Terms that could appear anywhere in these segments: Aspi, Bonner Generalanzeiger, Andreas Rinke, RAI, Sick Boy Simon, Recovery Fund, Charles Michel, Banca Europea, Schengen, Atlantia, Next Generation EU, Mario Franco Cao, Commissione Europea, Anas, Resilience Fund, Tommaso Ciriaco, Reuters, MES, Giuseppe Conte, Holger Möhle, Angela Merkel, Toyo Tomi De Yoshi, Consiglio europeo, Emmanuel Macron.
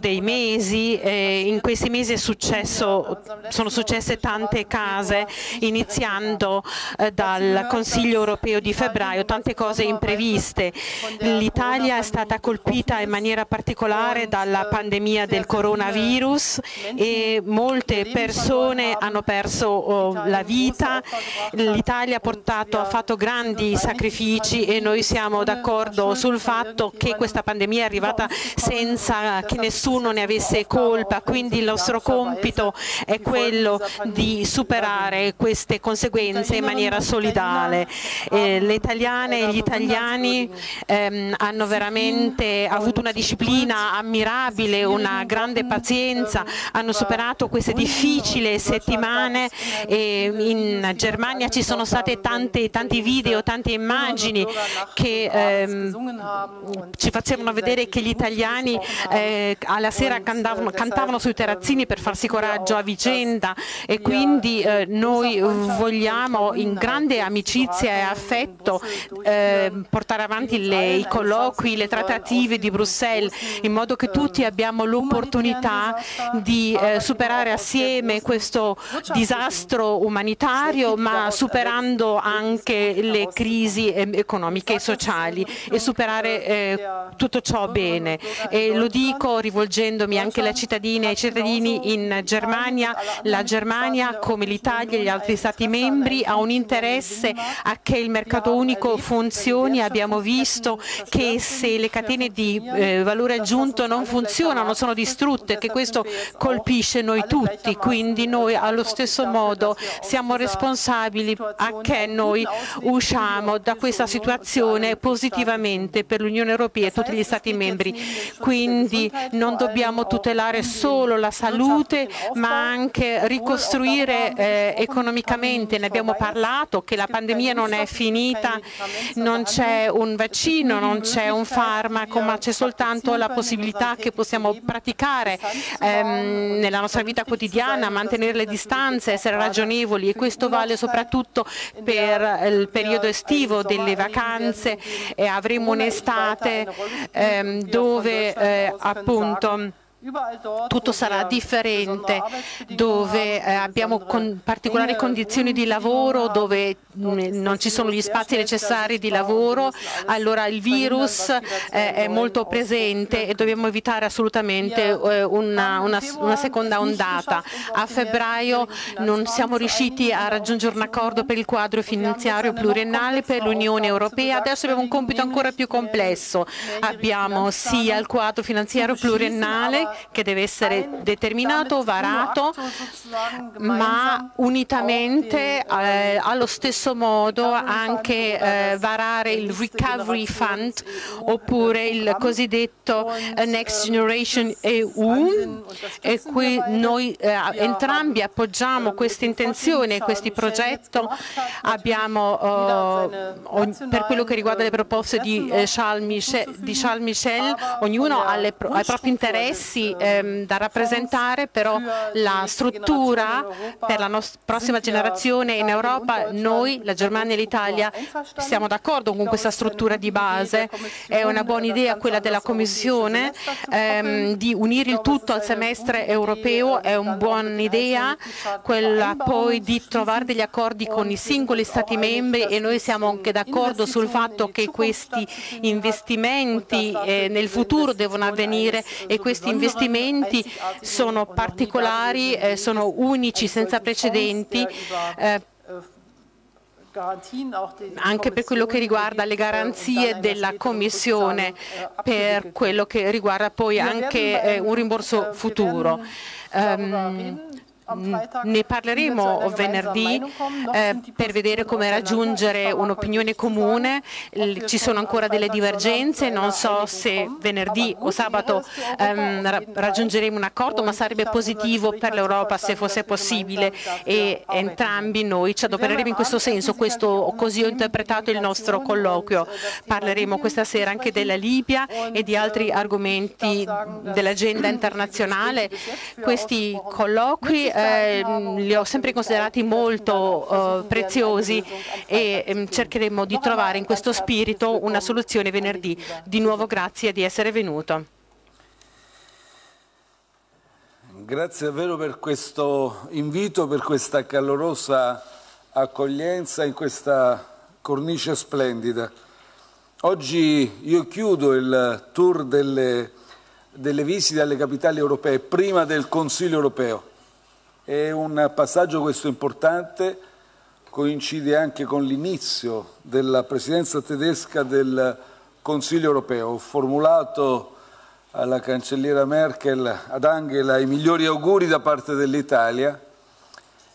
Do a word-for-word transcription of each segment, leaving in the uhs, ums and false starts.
dei mesi, eh, in questi mesi è successo, sono successe tante cose, iniziando eh, dal Consiglio europeo di febbraio, tante cose impreviste. L'Italia è stata colpita in maniera particolare dalla pandemia del coronavirus e molte persone hanno perso oh, la vita. L'Italia ha portato, ha fatto grandi sacrifici e noi siamo d'accordo sul fatto che questa pandemia è arrivata senza che nessuno nessuno ne avesse colpa, quindi il nostro compito è quello di superare queste conseguenze in maniera solidale. Eh, le italiane e gli italiani ehm, hanno veramente avuto una disciplina ammirabile, una grande pazienza, hanno superato queste difficili settimane. Eh, in Germania ci sono state tante, tanti video, tante immagini che ehm, ci facevano vedere che gli italiani eh, alla sera cantavano, cantavano sui terrazzini per farsi coraggio a vicenda, e quindi eh, noi vogliamo in grande amicizia e affetto eh, portare avanti le, i colloqui, le trattative di Bruxelles, in modo che tutti abbiamo l'opportunità di eh, superare assieme questo disastro umanitario, ma superando anche le crisi economiche e sociali, e superare eh, tutto ciò bene. E lo dico rivolgendomi anche alle cittadine e ai cittadini in Germania. La Germania, come l'Italia e gli altri Stati membri, ha un interesse a che il mercato unico funzioni. Abbiamo visto che se le catene di eh, valore aggiunto non funzionano, sono distrutte, che questo colpisce noi tutti. Quindi noi allo stesso modo siamo responsabili a che noi usciamo da questa situazione positivamente per l'Unione Europea e tutti gli Stati membri. Quindi non dobbiamo tutelare solo la salute, ma anche ricostruire eh, economicamente. Ne abbiamo parlato, che la pandemia non è finita, non c'è un vaccino, non c'è un farmaco, ma c'è soltanto la possibilità che possiamo praticare ehm, nella nostra vita quotidiana, mantenere le distanze, essere ragionevoli, e questo vale soprattutto per il periodo estivo delle vacanze, e avremo un'estate ehm, dove eh, appunto tutto sarà differente, dove abbiamo con particolari condizioni di lavoro, dove non ci sono gli spazi necessari di lavoro. Allora il virus è molto presente e dobbiamo evitare assolutamente una, una, una seconda ondata. A febbraio non siamo riusciti a raggiungere un accordo per il quadro finanziario pluriennale per l'Unione Europea. Adesso abbiamo un compito ancora più complesso. Abbiamo sia il quadro finanziario pluriennale, che deve essere determinato, varato, ma unitamente eh, allo stesso modo anche eh, varare il Recovery Fund, oppure il cosiddetto eh, Next Generation E U, e qui noi eh, entrambi appoggiamo questa intenzione, questi progetti. Abbiamo eh, per quello che riguarda le proposte di, eh, Charles, Michel, di Charles Michel, ognuno ha, le, ha i propri interessi da rappresentare, però la struttura per la nostra prossima generazione in Europa, noi, la Germania e l'Italia, siamo d'accordo con questa struttura di base. È una buona idea quella della Commissione ehm, di unire il tutto al semestre europeo, è una buona idea quella poi di trovare degli accordi con i singoli Stati membri, e noi siamo anche d'accordo sul fatto che questi investimenti eh, nel futuro devono avvenire, e questi investimenti investimenti sono particolari, eh, sono unici, senza precedenti, eh, anche per quello che riguarda le garanzie della Commissione, per quello che riguarda poi anche eh, un rimborso futuro. Um, Ne parleremo venerdì eh, per vedere come raggiungere un'opinione comune. Ci sono ancora delle divergenze, non so se venerdì o sabato ehm, raggiungeremo un accordo, ma sarebbe positivo per l'Europa se fosse possibile, e entrambi noi ci adopereremo in questo senso. Questo, così ho interpretato il nostro colloquio. Parleremo questa sera anche della Libia e di altri argomenti dell'agenda internazionale. Questi colloqui Eh, li ho sempre considerati molto eh, preziosi, e eh, cercheremo di trovare in questo spirito una soluzione venerdì. Di nuovo grazie di essere venuto. Grazie davvero per questo invito, per questa calorosa accoglienza in questa cornice splendida. Oggi io chiudo il tour delle, delle visite alle capitali europee, prima del Consiglio europeo. È un passaggio questo importante, coincide anche con l'inizio della presidenza tedesca del Consiglio europeo. Ho formulato alla cancelliera Merkel, ad Angela, i migliori auguri da parte dell'Italia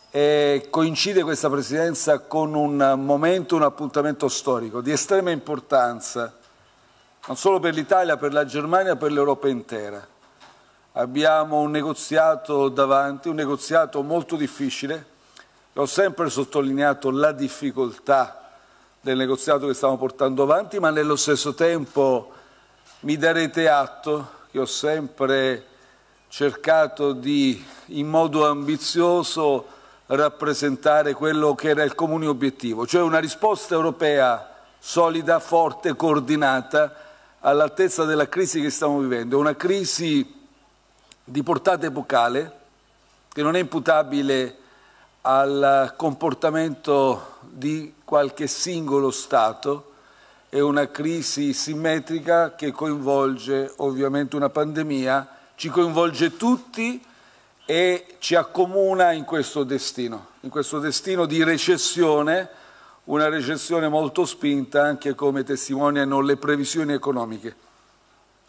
e coincide questa presidenza con un momento, un appuntamento storico di estrema importanza, non solo per l'Italia, per la Germania, per l'Europa intera. Abbiamo un negoziato davanti, un negoziato molto difficile. Ho sempre sottolineato la difficoltà del negoziato che stiamo portando avanti, ma nello stesso tempo mi darete atto che ho sempre cercato di, in modo ambizioso, rappresentare quello che era il comune obiettivo, cioè una risposta europea solida, forte, coordinata, all'altezza della crisi che stiamo vivendo. Una crisi di portata epocale, che non è imputabile al comportamento di qualche singolo Stato. È una crisi simmetrica che coinvolge ovviamente una pandemia, ci coinvolge tutti e ci accomuna in questo destino, in questo destino di recessione, una recessione molto spinta anche come testimoniano le previsioni economiche.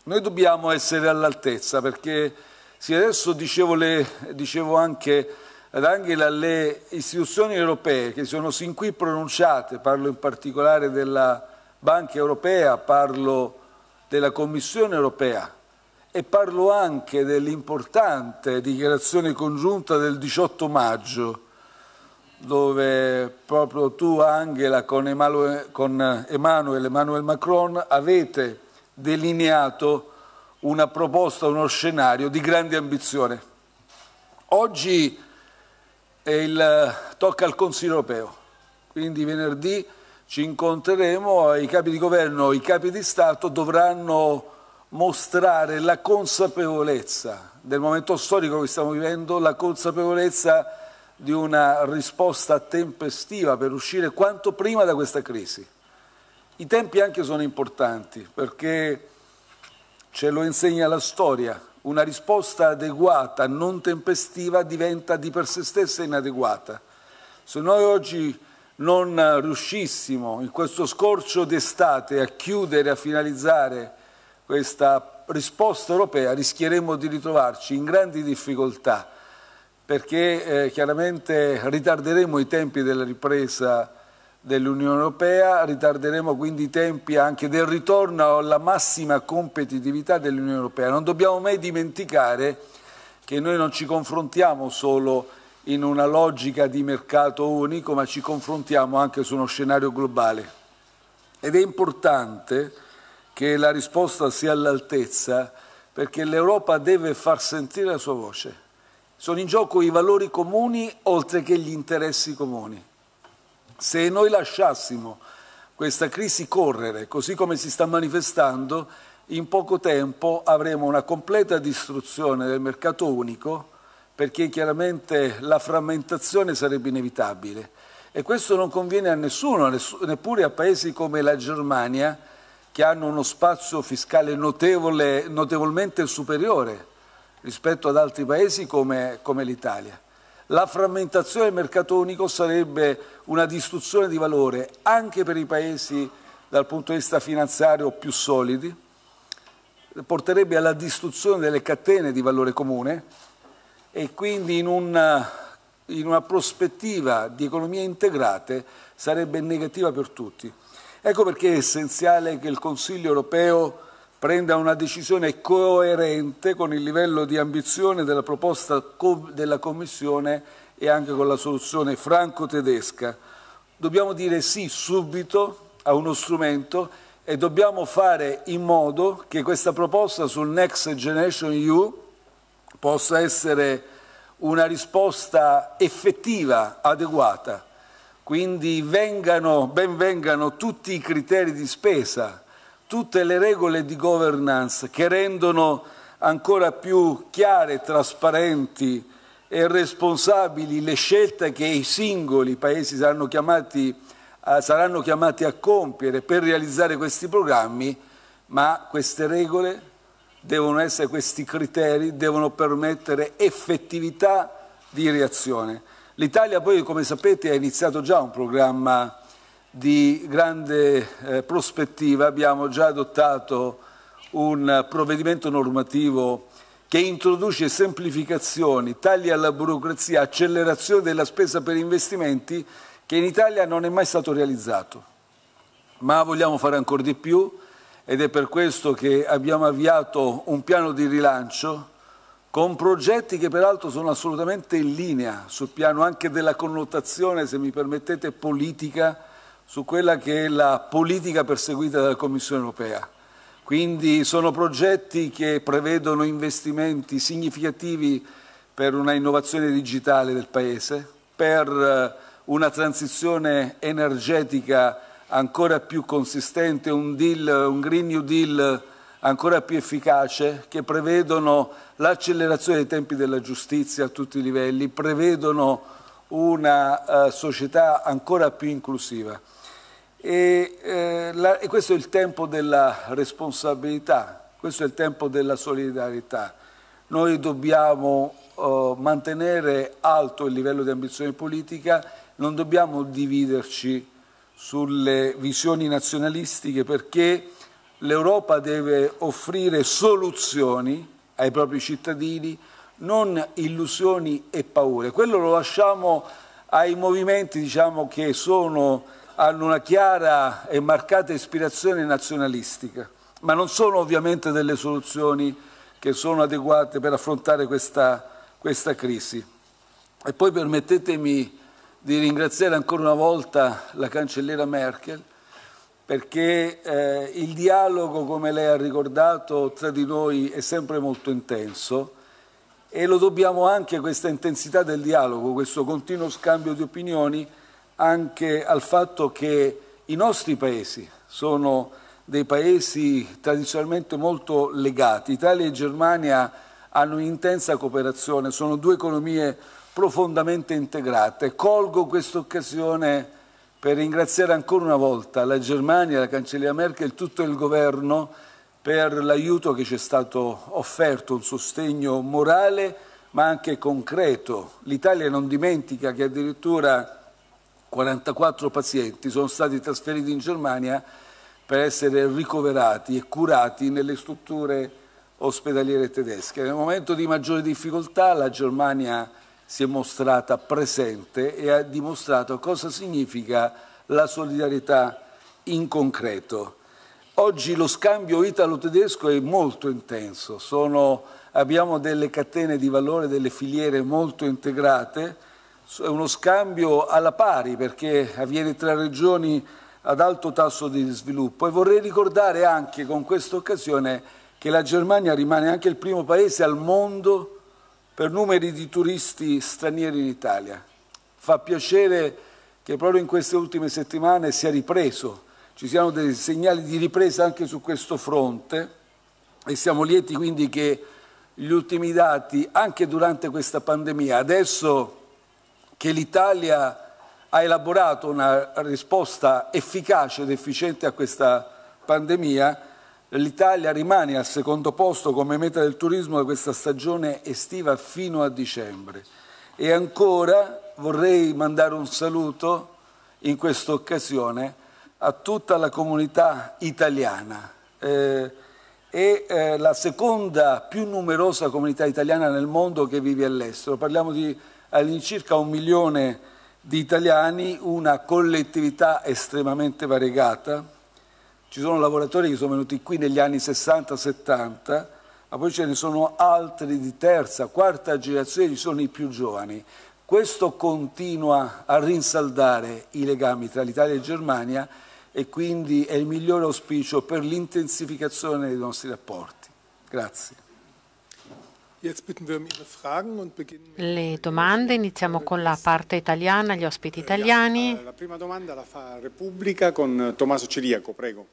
Noi dobbiamo essere all'altezza perché, sì, adesso dicevo, le, dicevo anche ad Angela, le istituzioni europee che sono sin qui pronunciate, parlo in particolare della Banca Europea, parlo della Commissione Europea e parlo anche dell'importante dichiarazione congiunta del diciotto maggio, dove proprio tu, Angela, con Emmanuel, con Emmanuel, Emmanuel Macron avete delineato una proposta, uno scenario di grande ambizione. Oggi è il, tocca al Consiglio europeo, quindi venerdì ci incontreremo, i capi di governo, i capi di Stato dovranno mostrare la consapevolezza del momento storico che stiamo vivendo, la consapevolezza di una risposta tempestiva per uscire quanto prima da questa crisi. I tempi anche sono importanti perché ce lo insegna la storia, una risposta adeguata, non tempestiva, diventa di per sé stessa inadeguata. Se noi oggi non riuscissimo in questo scorcio d'estate a chiudere, a finalizzare questa risposta europea, rischieremmo di ritrovarci in grandi difficoltà perché eh, chiaramente ritarderemo i tempi della ripresa dell'Unione Europea, ritarderemo quindi i tempi anche del ritorno alla massima competitività dell'Unione Europea. Non dobbiamo mai dimenticare che noi non ci confrontiamo solo in una logica di mercato unico, ma ci confrontiamo anche su uno scenario globale. Ed è importante che la risposta sia all'altezza, perché l'Europa deve far sentire la sua voce. Sono in gioco i valori comuni, oltre che gli interessi comuni. Se noi lasciassimo questa crisi correre, così come si sta manifestando, in poco tempo avremo una completa distruzione del mercato unico, perché chiaramente la frammentazione sarebbe inevitabile e questo non conviene a nessuno, neppure a paesi come la Germania che hanno uno spazio fiscale notevole, notevolmente superiore rispetto ad altri paesi come, come l'Italia. La frammentazione del mercato unico sarebbe una distruzione di valore anche per i paesi dal punto di vista finanziario più solidi, porterebbe alla distruzione delle catene di valore comune e quindi in una, in una prospettiva di economie integrate sarebbe negativa per tutti. Ecco perché è essenziale che il Consiglio europeo prenda una decisione coerente con il livello di ambizione della proposta della Commissione e anche con la soluzione franco-tedesca. Dobbiamo dire sì subito a uno strumento e dobbiamo fare in modo che questa proposta sul Next Generation E U possa essere una risposta effettiva, adeguata. Quindi vengano, ben vengano tutti i criteri di spesa, tutte le regole di governance che rendono ancora più chiare, trasparenti e responsabili le scelte che i singoli Paesi saranno chiamati, eh, saranno chiamati a compiere per realizzare questi programmi, ma queste regole devono essere, questi criteri devono permettere effettività di reazione. L'Italia poi, come sapete, ha iniziato già un programma di grande eh, prospettiva, abbiamo già adottato un provvedimento normativo che introduce semplificazioni, tagli alla burocrazia, accelerazione della spesa per investimenti che in Italia non è mai stato realizzato. Ma vogliamo fare ancora di più ed è per questo che abbiamo avviato un piano di rilancio con progetti che peraltro sono assolutamente in linea sul piano anche della connotazione, se mi permettete, politica, su quella che è la politica perseguita dalla Commissione europea. Quindi sono progetti che prevedono investimenti significativi per una innovazione digitale del Paese, per una transizione energetica ancora più consistente, un, deal, un Green New Deal ancora più efficace, che prevedono l'accelerazione dei tempi della giustizia a tutti i livelli, prevedono una uh, società ancora più inclusiva. E, eh, la, e questo è il tempo della responsabilità, questo è il tempo della solidarietà. Noi dobbiamo uh, mantenere alto il livello di ambizione politica, non dobbiamo dividerci sulle visioni nazionalistiche, perché l'Europa deve offrire soluzioni ai propri cittadini, non illusioni e paure. Quello lo lasciamo ai movimenti, diciamo, che sono, hanno una chiara e marcata ispirazione nazionalistica, ma non sono ovviamente delle soluzioni che sono adeguate per affrontare questa, questa crisi. E poi permettetemi di ringraziare ancora una volta la cancelliera Merkel, perché eh, il dialogo, come lei ha ricordato, tra di noi è sempre molto intenso e lo dobbiamo anche a questa intensità del dialogo, questo continuo scambio di opinioni, anche al fatto che i nostri paesi sono dei paesi tradizionalmente molto legati. Italia e Germania hanno un'intensa cooperazione, sono due economie profondamente integrate. Colgo questa occasione per ringraziare ancora una volta la Germania, la cancelliera Merkel, tutto il governo per l'aiuto che ci è stato offerto, un sostegno morale ma anche concreto. L'Italia non dimentica che addirittura quarantaquattro pazienti sono stati trasferiti in Germania per essere ricoverati e curati nelle strutture ospedaliere tedesche. Nel momento di maggiore difficoltà la Germania si è mostrata presente e ha dimostrato cosa significa la solidarietà in concreto. Oggi lo scambio italo-tedesco è molto intenso, sono, abbiamo delle catene di valore, delle filiere molto integrate, è uno scambio alla pari perché avviene tra regioni ad alto tasso di sviluppo. E vorrei ricordare anche con questa occasione che la Germania rimane anche il primo paese al mondo per numeri di turisti stranieri in Italia. Fa piacere che proprio in queste ultime settimane sia ripreso, ci siano dei segnali di ripresa anche su questo fronte e siamo lieti quindi che gli ultimi dati, anche durante questa pandemia, adesso che l'Italia ha elaborato una risposta efficace ed efficiente a questa pandemia, l'Italia rimane al secondo posto come meta del turismo da questa stagione estiva fino a dicembre. E ancora vorrei mandare un saluto in questa occasione a tutta la comunità italiana. Eh, è eh, la seconda più numerosa comunità italiana nel mondo che vive all'estero. Parliamo di all'incirca un milione di italiani, una collettività estremamente variegata. Ci sono lavoratori che sono venuti qui negli anni sessanta settanta, ma poi ce ne sono altri di terza, quarta generazione, ci sono i più giovani. Questo continua a rinsaldare i legami tra l'Italia e Germania e quindi è il migliore auspicio per l'intensificazione dei nostri rapporti. Grazie. Le domande, iniziamo con la parte italiana, gli ospiti italiani. La prima domanda la fa Repubblica con Tommaso Ciriaco, prego.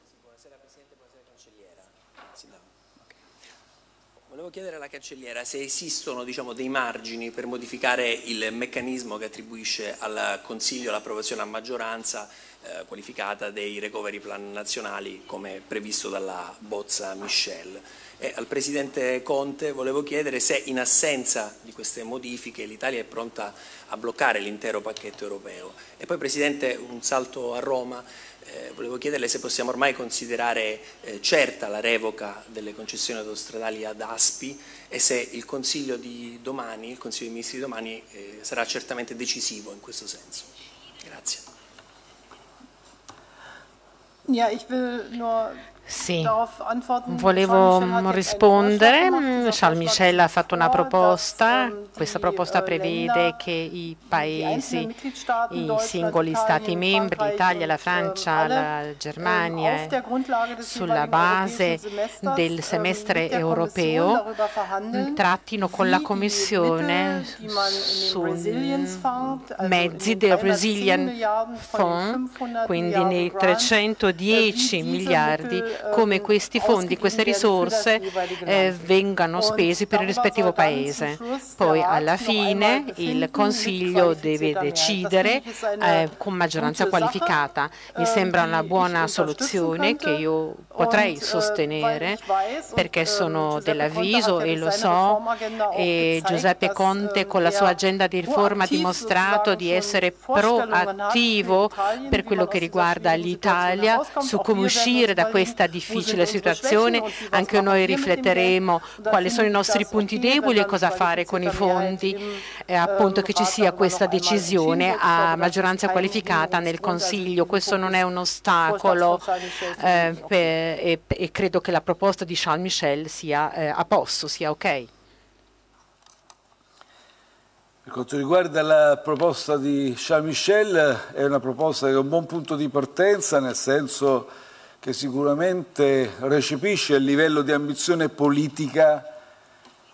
volevo chiedere alla Cancelliera se esistono, diciamo, dei margini per modificare il meccanismo che attribuisce al Consiglio l'approvazione a maggioranza eh, qualificata dei recovery plan nazionali come previsto dalla bozza Michel. E al Presidente Conte volevo chiedere se in assenza di queste modifiche l'Italia è pronta a bloccare l'intero pacchetto europeo. E poi Presidente, un salto a Roma. Eh, volevo chiederle se possiamo ormai considerare eh, certa la revoca delle concessioni autostradali ad Aspi e se il Consiglio di domani, il Consiglio dei Ministri di domani eh, sarà certamente decisivo in questo senso. Grazie. Ja, ich will nur Sì, volevo rispondere. Charles Michel ha fatto una proposta. Questa proposta prevede che i paesi, i singoli Stati membri, l'Italia, la Francia, la Germania, sulla base del semestre europeo, trattino con la Commissione sui mezzi del Resilience Fund, quindi nei trecentodieci miliardi, come questi fondi, queste risorse eh, vengano spesi per il rispettivo Paese. Poi alla fine il Consiglio deve decidere eh, con maggioranza qualificata. Mi sembra una buona soluzione che io potrei sostenere, perché sono dell'avviso e lo so, e Giuseppe Conte con la sua agenda di riforma ha dimostrato di essere proattivo per quello che riguarda l'Italia, su come uscire da questa difficile situazione. Anche noi rifletteremo quali sono i nostri punti deboli e cosa fare con i fondi, eh, appunto che ci sia questa decisione a maggioranza qualificata nel Consiglio. Questo non è un ostacolo eh, per, e, e credo che la proposta di Charles Michel sia eh, a posto, sia ok. Per quanto riguarda la proposta di Charles Michel, è una proposta che è un buon punto di partenza, nel senso che sicuramente recepisce il livello di ambizione politica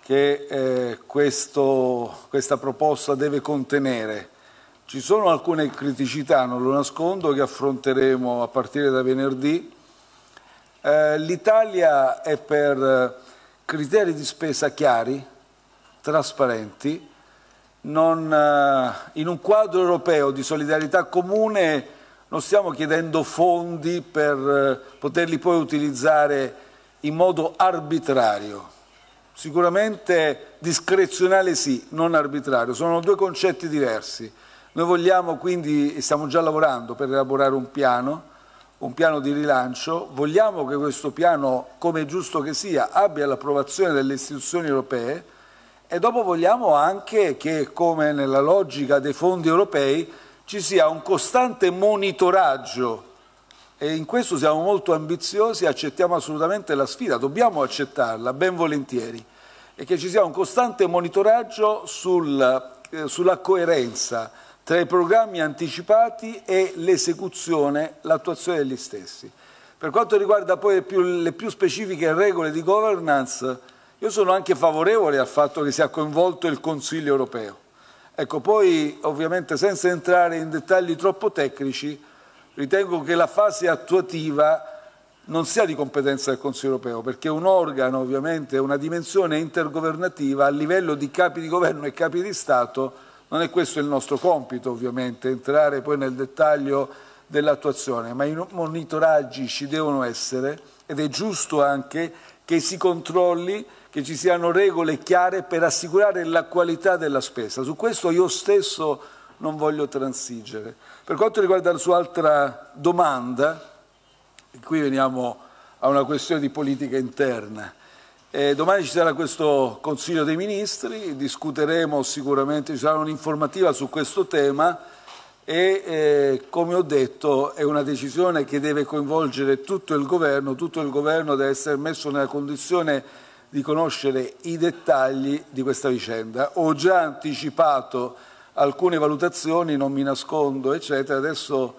che eh, questo, questa proposta deve contenere. Ci sono alcune criticità, non lo nascondo, che affronteremo a partire da venerdì. Eh, L'Italia è per criteri di spesa chiari, trasparenti, non, eh, in un quadro europeo di solidarietà comune. Non stiamo chiedendo fondi per poterli poi utilizzare in modo arbitrario, sicuramente discrezionale sì, non arbitrario, sono due concetti diversi. Noi vogliamo quindi, e stiamo già lavorando per elaborare un piano, un piano di rilancio, vogliamo che questo piano, come è giusto che sia, abbia l'approvazione delle istituzioni europee e dopo vogliamo anche che, come nella logica dei fondi europei, ci sia un costante monitoraggio e in questo siamo molto ambiziosi, accettiamo assolutamente la sfida, dobbiamo accettarla ben volentieri, e che ci sia un costante monitoraggio sul, eh, sulla coerenza tra i programmi anticipati e l'esecuzione, l'attuazione degli stessi. Per quanto riguarda poi le più, le più specifiche regole di governance, io sono anche favorevole al fatto che sia coinvolto il Consiglio europeo. Ecco, poi ovviamente senza entrare in dettagli troppo tecnici, ritengo che la fase attuativa non sia di competenza del Consiglio europeo, perché un organo ovviamente, una dimensione intergovernativa a livello di capi di governo e capi di Stato, non è questo il nostro compito ovviamente, entrare poi nel dettaglio dell'attuazione, ma i monitoraggi ci devono essere ed è giusto anche che si controlli, che ci siano regole chiare per assicurare la qualità della spesa. Su questo io stesso non voglio transigere. Per quanto riguarda la sua altra domanda, qui veniamo a una questione di politica interna. Eh, domani ci sarà questo Consiglio dei Ministri, discuteremo sicuramente, ci sarà un'informativa su questo tema e eh, come ho detto è una decisione che deve coinvolgere tutto il governo, tutto il governo deve essere messo nella condizione di conoscere i dettagli di questa vicenda. Ho già anticipato alcune valutazioni, non mi nascondo, eccetera. Adesso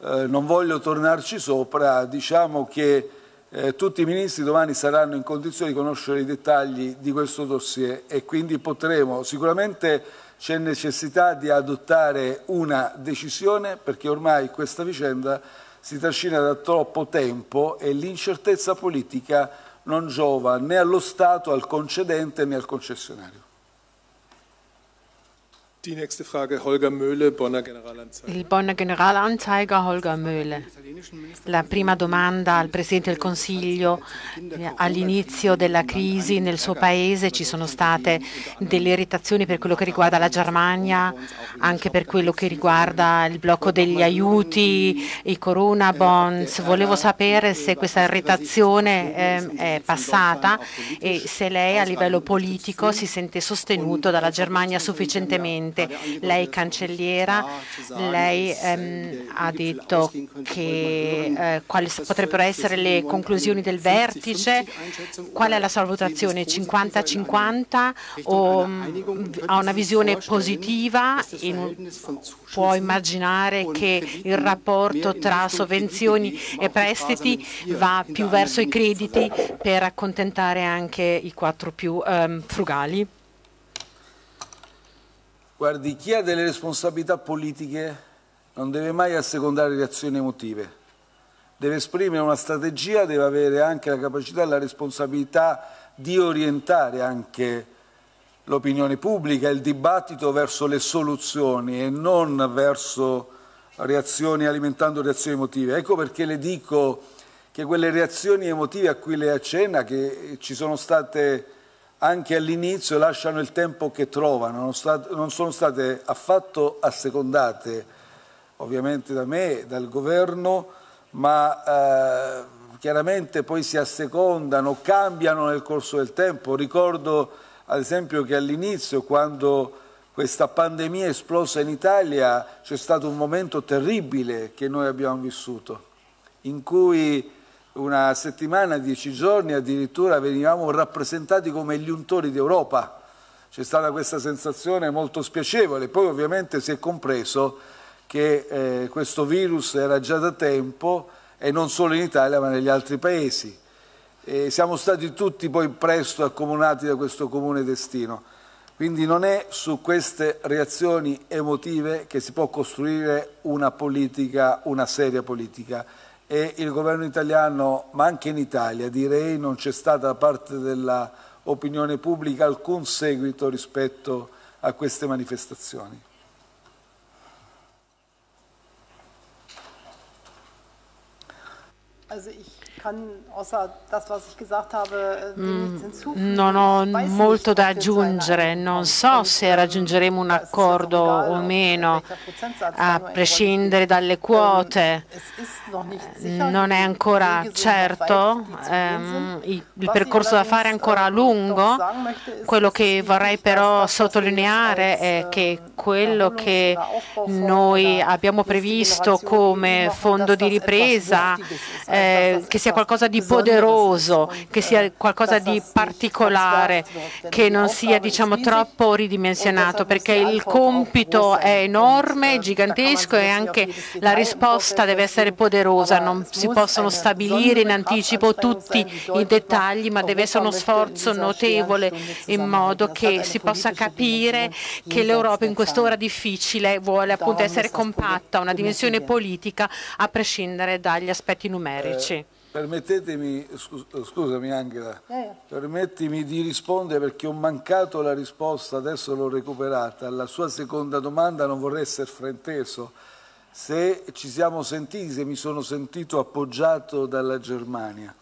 eh, non voglio tornarci sopra, diciamo che eh, tutti i ministri domani saranno in condizione di conoscere i dettagli di questo dossier e quindi potremo, sicuramente c'è necessità di adottare una decisione perché ormai questa vicenda si trascina da troppo tempo e l'incertezza politica non giova né allo Stato, al concedente né al concessionario. Die nächste Frage, Holger Möhle, Bonner Generalanzeiger. Il Bonner Generalanzeiger Holger Möhle. La prima domanda al Presidente del Consiglio. All'inizio della crisi nel suo Paese ci sono state delle irritazioni per quello che riguarda la Germania, anche per quello che riguarda il blocco degli aiuti, i Corona Bonds. Volevo sapere se questa irritazione eh, è passata e se lei a livello politico si sente sostenuto dalla Germania sufficientemente. Lei cancelliera, lei ehm, ha detto che eh, quali potrebbero essere le conclusioni del vertice, qual è la sua valutazione, cinquanta cinquanta o ha una visione positiva, in, può immaginare che il rapporto tra sovvenzioni e prestiti va più verso i crediti per accontentare anche i quattro più ehm, frugali? Guardi, chi ha delle responsabilità politiche non deve mai assecondare reazioni emotive, deve esprimere una strategia, deve avere anche la capacità e la responsabilità di orientare anche l'opinione pubblica, il dibattito verso le soluzioni e non verso reazioni alimentando reazioni emotive. Ecco perché le dico che quelle reazioni emotive a cui lei accenna, che ci sono state anche all'inizio, lasciano il tempo che trovano, non sono state affatto assecondate ovviamente da me, dal governo, ma eh, chiaramente poi si assecondano, cambiano nel corso del tempo. Ricordo ad esempio che all'inizio, quando questa pandemia è esplosa in Italia, c'è stato un momento terribile che noi abbiamo vissuto, in cui una settimana, dieci giorni addirittura venivamo rappresentati come gli untori d'Europa. C'è stata questa sensazione molto spiacevole. Poi ovviamente si è compreso che eh, questo virus era già da tempo, e non solo in Italia ma negli altri paesi. E siamo stati tutti poi presto accomunati da questo comune destino. Quindi non è su queste reazioni emotive che si può costruire una politica, una seria politica. E il governo italiano, ma anche in Italia, direi, non c'è stata da parte dell'opinione pubblica alcun seguito rispetto a queste manifestazioni. Also ich Non ho molto da aggiungere, non so se raggiungeremo un accordo o meno, a prescindere dalle quote. Non è ancora certo, ehm, il percorso da fare è ancora lungo. Quello che vorrei però sottolineare è che quello che noi abbiamo previsto come fondo di ripresa, eh, che sia qualcosa di poderoso, che sia qualcosa di particolare, che non sia, diciamo, troppo ridimensionato, perché il compito è enorme, gigantesco, e anche la risposta deve essere poderosa. Non si possono stabilire in anticipo tutti i dettagli, ma deve essere uno sforzo notevole in modo che si possa capire che l'Europa in quest'ora difficile vuole appunto essere compatta, una dimensione politica a prescindere dagli aspetti numerici. Permettetemi, scusami Angela, permettimi di rispondere perché ho mancato la risposta, adesso l'ho recuperata. Alla sua seconda domanda non vorrei essere frainteso. Se ci siamo sentiti, se mi sono sentito appoggiato dalla Germania.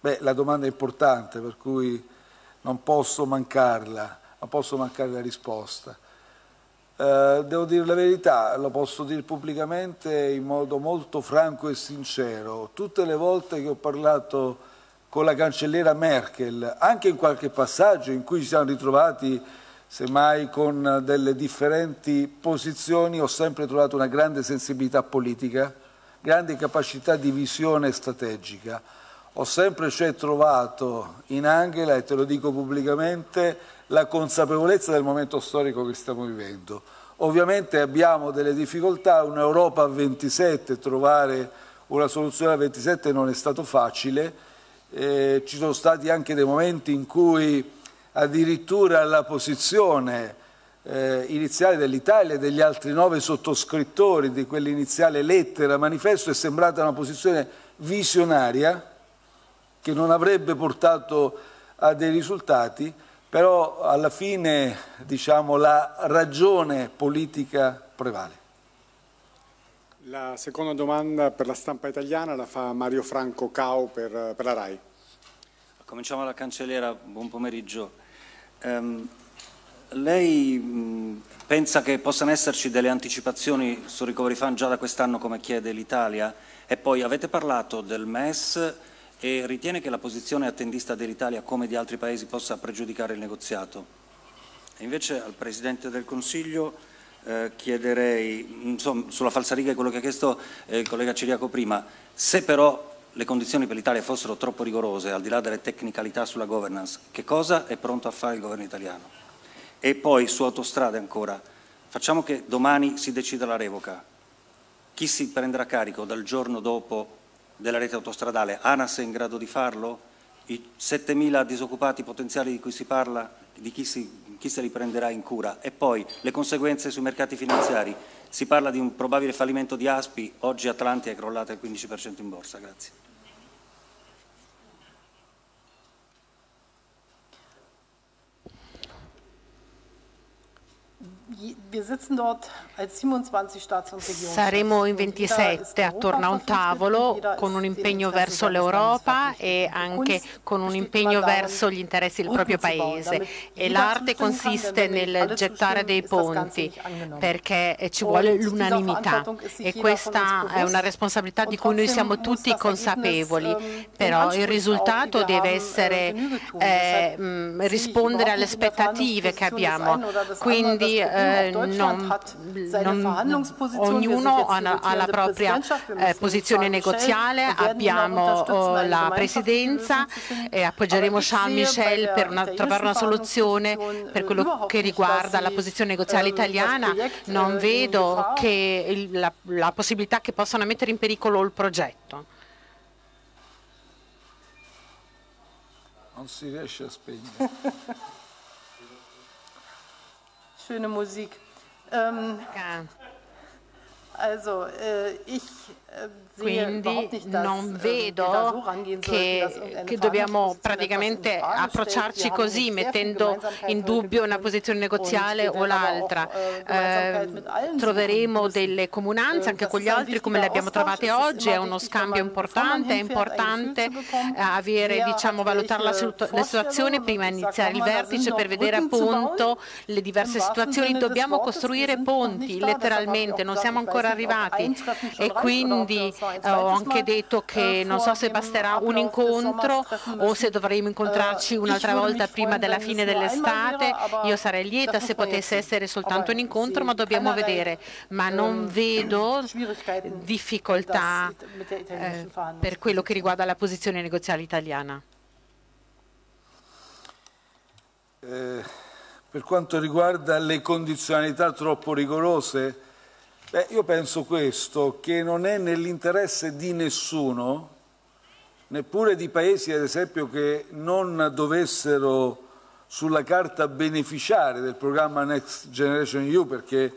Beh, la domanda è importante, per cui non posso mancarla, non posso mancare la risposta. Eh, devo dire la verità, lo posso dire pubblicamente in modo molto franco e sincero. Tutte le volte che ho parlato con la cancelliera Merkel, anche in qualche passaggio in cui ci siamo ritrovati semmai con delle differenti posizioni, ho sempre trovato una grande sensibilità politica, grande capacità di visione strategica. Ho sempre cioè trovato in Angela, e te lo dico pubblicamente, la consapevolezza del momento storico che stiamo vivendo. Ovviamente abbiamo delle difficoltà, un'Europa a ventisette, trovare una soluzione a ventisette non è stato facile, eh, ci sono stati anche dei momenti in cui addirittura la posizione eh, iniziale dell'Italia e degli altri nove sottoscrittori di quell'iniziale lettera manifesto è sembrata una posizione visionaria, che non avrebbe portato a dei risultati, però alla fine, diciamo, la ragione politica prevale. La seconda domanda per la stampa italiana la fa Mario Franco Cao per, per la RAI. Cominciamo alla cancelliera, buon pomeriggio. Um, lei mh, pensa che possano esserci delle anticipazioni sul Recovery Fund già da quest'anno come chiede l'Italia? E poi avete parlato del M E S e ritiene che la posizione attendista dell'Italia come di altri paesi possa pregiudicare il negoziato? E invece al Presidente del Consiglio Eh, chiederei, insomma, sulla falsariga di quello che ha chiesto eh, il collega Ciriaco prima, se però le condizioni per l'Italia fossero troppo rigorose, al di là delle tecnicalità sulla governance, che cosa è pronto a fare il governo italiano? E poi su autostrade ancora, facciamo che domani si decida la revoca, chi si prenderà carico dal giorno dopo della rete autostradale? Anas è in grado di farlo? I settemila disoccupati potenziali di cui si parla, di chi si chi se li prenderà in cura? E poi le conseguenze sui mercati finanziari, si parla di un probabile fallimento di Aspi, oggi Atlantia è crollata al quindici per cento in borsa. Grazie. Saremo in ventisette attorno a un tavolo con un impegno verso l'Europa e anche con un impegno verso gli interessi del proprio paese, e l'arte consiste nel gettare dei ponti perché ci vuole l'unanimità, e questa è una responsabilità di cui noi siamo tutti consapevoli, però il risultato deve essere eh, rispondere alle aspettative che abbiamo, quindi eh, Eh, non, non, ognuno ha la, ha la propria eh, posizione negoziale. Abbiamo oh, la Presidenza e appoggeremo Charles Michel per una, trovare una soluzione per quello che riguarda la posizione negoziale italiana. Non vedo che il, la, la possibilità che possano mettere in pericolo il progetto. Non si riesce a spegnere. Schöne Musik. Ähm, also, äh, ich äh, sehe überhaupt nicht, dass äh, wir da so rangehen sollten, che dobbiamo praticamente approcciarci così, mettendo in dubbio una posizione negoziale o l'altra. Eh, troveremo delle comunanze anche con gli altri, come le abbiamo trovate oggi. È uno scambio importante, è importante avere, diciamo, valutare la, la situazione prima di iniziare il vertice per vedere appunto le diverse situazioni. Dobbiamo costruire ponti, letteralmente, non siamo ancora arrivati, e quindi eh, ho anche detto che non so se basterà un incontro o se dovremo incontrarci un'altra volta prima della fine dell'estate. Io sarei lieta se potesse essere soltanto un incontro, ma dobbiamo vedere. Ma non vedo difficoltà eh, per quello che riguarda la posizione negoziale italiana. Eh, per quanto riguarda le condizionalità troppo rigorose, beh, io penso questo, che non è nell'interesse di nessuno, neppure di paesi, ad esempio, che non dovessero sulla carta beneficiare del programma Next Generation E U, perché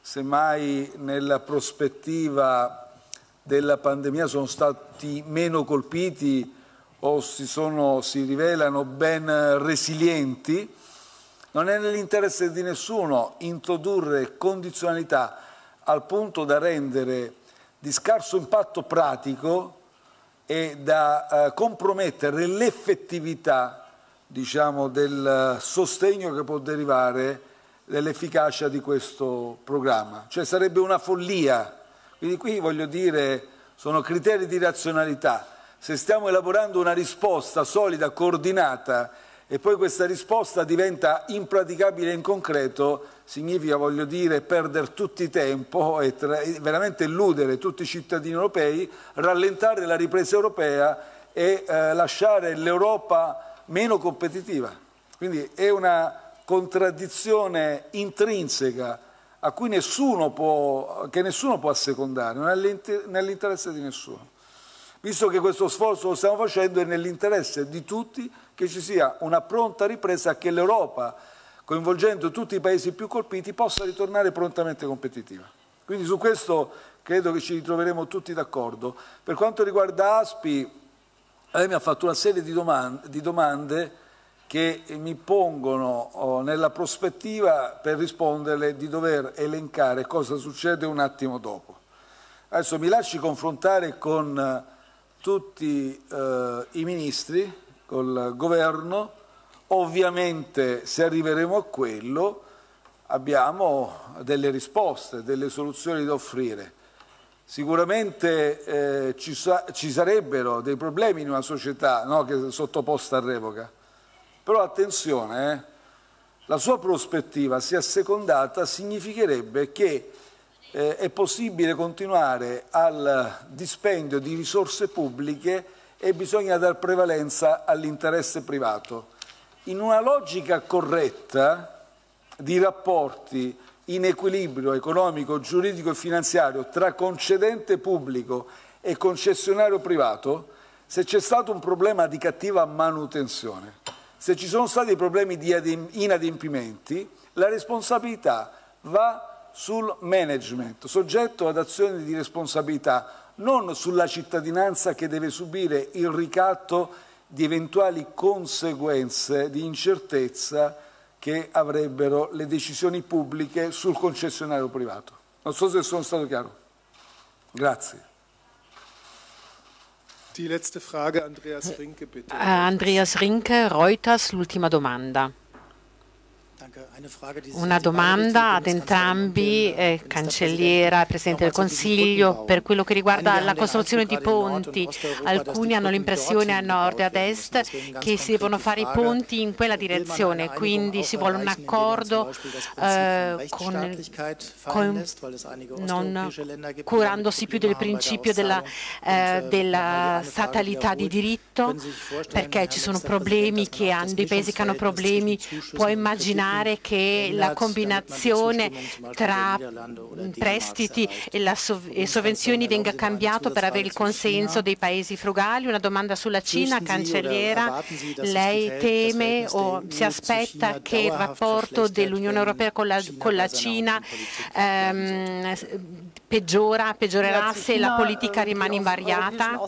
semmai nella prospettiva della pandemia sono stati meno colpiti o si, sono, si rivelano ben resilienti. Non è nell'interesse di nessuno introdurre condizionalità al punto da rendere di scarso impatto pratico e da eh, compromettere l'effettività, diciamo, del sostegno che può derivare dell'efficacia di questo programma. Cioè sarebbe una follia. Quindi qui, voglio dire, sono criteri di razionalità. Se stiamo elaborando una risposta solida, coordinata, e poi questa risposta diventa impraticabile in concreto, significa, voglio dire, perdere tutti i tempo e veramente illudere tutti i cittadini europei, rallentare la ripresa europea e eh, lasciare l'Europa meno competitiva. Quindi è una contraddizione intrinseca a cui nessuno può, che nessuno può assecondare, non è nell'interesse di nessuno. Visto che questo sforzo lo stiamo facendo, è nell'interesse di tutti che ci sia una pronta ripresa, che l'Europa, coinvolgendo tutti i paesi più colpiti, possa ritornare prontamente competitiva. Quindi su questo credo che ci ritroveremo tutti d'accordo. Per quanto riguarda Aspi, lei mi ha fatto una serie di domande, di domande che mi pongono nella prospettiva, per risponderle, di dover elencare cosa succede un attimo dopo. Adesso mi lasci confrontare con tutti eh, i ministri, col governo. Ovviamente, se arriveremo a quello, abbiamo delle risposte, delle soluzioni da offrire. Sicuramente eh, ci, sa ci sarebbero dei problemi in una società, no, che è sottoposta a revoca. Però attenzione, eh, la sua prospettiva, se assecondata, significherebbe che eh, è possibile continuare al dispendio di risorse pubbliche e bisogna dar prevalenza all'interesse privato. In una logica corretta di rapporti in equilibrio economico, giuridico e finanziario tra concedente pubblico e concessionario privato, se c'è stato un problema di cattiva manutenzione, se ci sono stati problemi di inadempimenti, la responsabilità va sul management, soggetto ad azioni di responsabilità, non sulla cittadinanza che deve subire il ricatto di eventuali conseguenze di incertezza che avrebbero le decisioni pubbliche sul concessionario privato. Non so se sono stato chiaro. Grazie. Die letzte Frage, Andreas Rinke, bitte. Andreas Rinke, Reuters, l'ultima domanda. Una domanda ad entrambi, eh, cancelliera e Presidente del Consiglio, per quello che riguarda la costruzione di ponti. Alcuni hanno l'impressione a nord e ad est che si devono fare i ponti in quella direzione, quindi si vuole un accordo eh, con, con, non curandosi più del principio della, eh, della statalità di diritto, perché ci sono problemi che hanno dei paesi che hanno problemi. Può immaginare che la combinazione tra prestiti e, la sov e sovvenzioni venga cambiato per avere il consenso dei paesi frugali. Una domanda sulla Cina, cancelliera. Lei teme o si aspetta che il rapporto dell'Unione Europea con la, con la Cina ehm, peggiora, peggiorerà se la politica rimane invariata?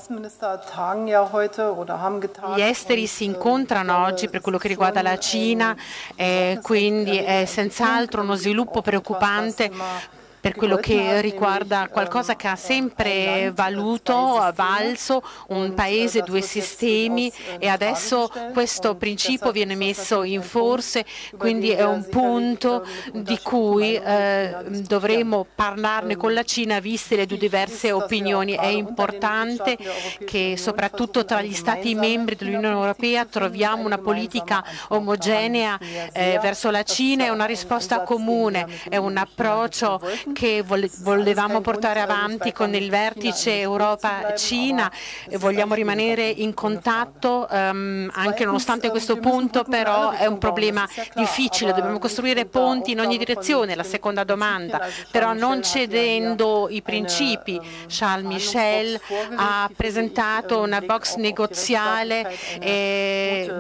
Gli esteri si incontrano oggi per quello che riguarda la Cina, eh, quindi è senz'altro uno sviluppo preoccupante per quello che riguarda qualcosa che ha sempre valuto, valso, un paese, due sistemi, e adesso questo principio viene messo in forse, quindi è un punto di cui eh, dovremo parlarne con la Cina, viste le due diverse opinioni. È importante che soprattutto tra gli Stati membri dell'Unione Europea troviamo una politica omogenea eh, verso la Cina e una risposta comune, è un approccio che volevamo portare avanti con il vertice Europa-Cina. Vogliamo rimanere in contatto um, anche nonostante questo punto, però è un problema difficile, dobbiamo costruire ponti in ogni direzione. La seconda domanda, però non cedendo i principi. Charles Michel ha presentato una box negoziale eh,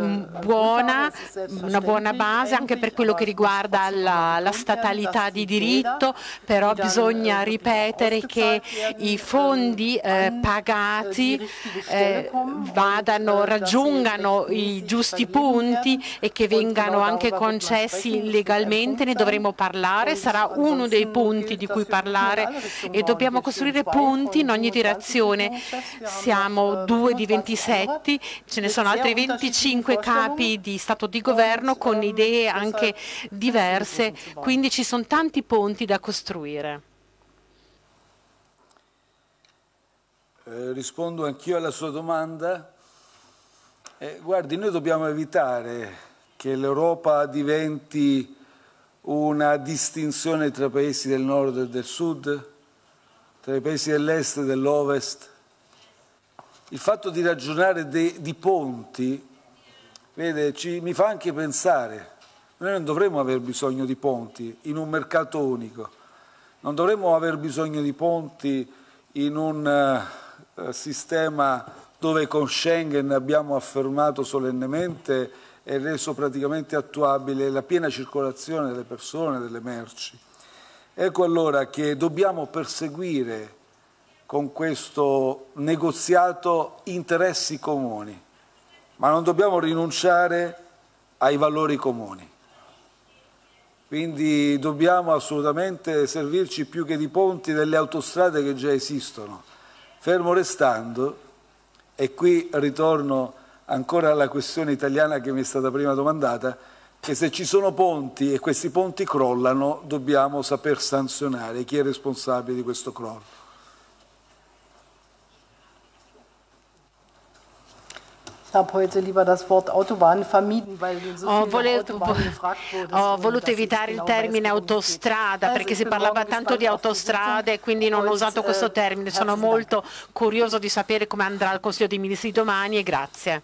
buona, una buona base anche per quello che riguarda la, la statalità di diritto, però bisogna ripetere che i fondi eh, pagati eh, vadano, raggiungano i giusti punti e che vengano anche concessi legalmente. Ne dovremo parlare, sarà uno dei punti di cui parlare, e dobbiamo costruire punti in ogni direzione. Siamo due di ventisette, ce ne sono altri venticinque capi di Stato di Governo con idee anche diverse, quindi ci sono tanti ponti da costruire. Eh, rispondo anch'io alla sua domanda. Eh, guardi, noi dobbiamo evitare che l'Europa diventi una distinzione tra i paesi del nord e del sud, tra i paesi dell'est e dell'ovest. Il fatto di ragionare de, di ponti, vede, ci, mi fa anche pensare. Noi non dovremmo aver bisogno di ponti in un mercato unico, non dovremmo aver bisogno di ponti in un uh, sistema dove con Schengen abbiamo affermato solennemente e reso praticamente attuabile la piena circolazione delle persone e delle merci. Ecco allora che dobbiamo perseguire con questo negoziato interessi comuni. ma non dobbiamo rinunciare ai valori comuni. Quindi dobbiamo assolutamente servirci più che di ponti delle autostrade che già esistono, fermo restando, e qui ritorno ancora alla questione italiana che mi è stata prima domandata, che se ci sono ponti e questi ponti crollano, dobbiamo saper sanzionare chi è responsabile di questo crollo. Ho voluto, ho voluto evitare il termine autostrada perché si parlava tanto di autostrade e quindi non ho usato questo termine. Sono molto curioso di sapere come andrà il Consiglio dei Ministri domani e grazie.